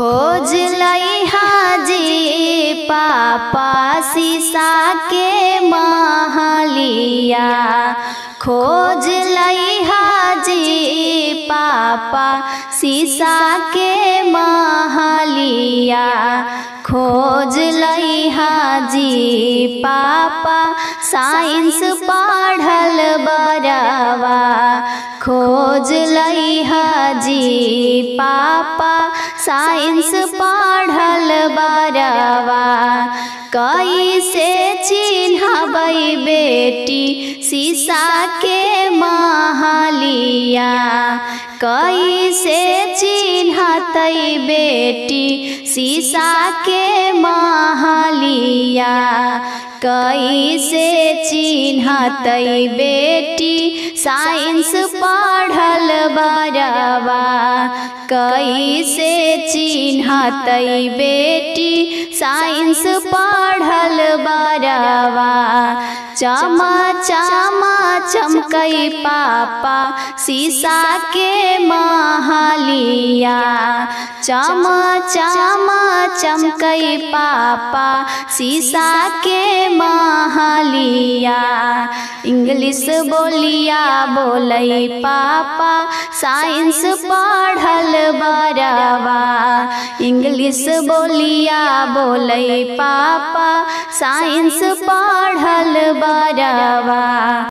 खोज लई हाजी पापा सीसा के महलिया, खोज लई हाजी पापा सीसा के महलिया, खोज लई हाजी पापा साइंस पढ़ल बरवा, खोज लई हाजी पापा साइंस पढ़ल बरवा। कैसे चिन्हबई बेटी सीसा के महलिया, कैसे चिन्हतई बेटी सीसा के महलिया, कैसे चिन्हतई बेटी साइंस पढ़ल बरवा, कैसे चिन्हतई बेटी साइंस पढ़ल बरवा। चमा चमा चमकई पापा सीसा के महलिया, चमा चमा चमकई पापा सीसा के महलिया। इंग्लिश बोलिया बोलई पापा साइंस पढ़ल बरवा, इंग्लिश बोलिया बोलई पापा साइंस पढ़ल बरवा।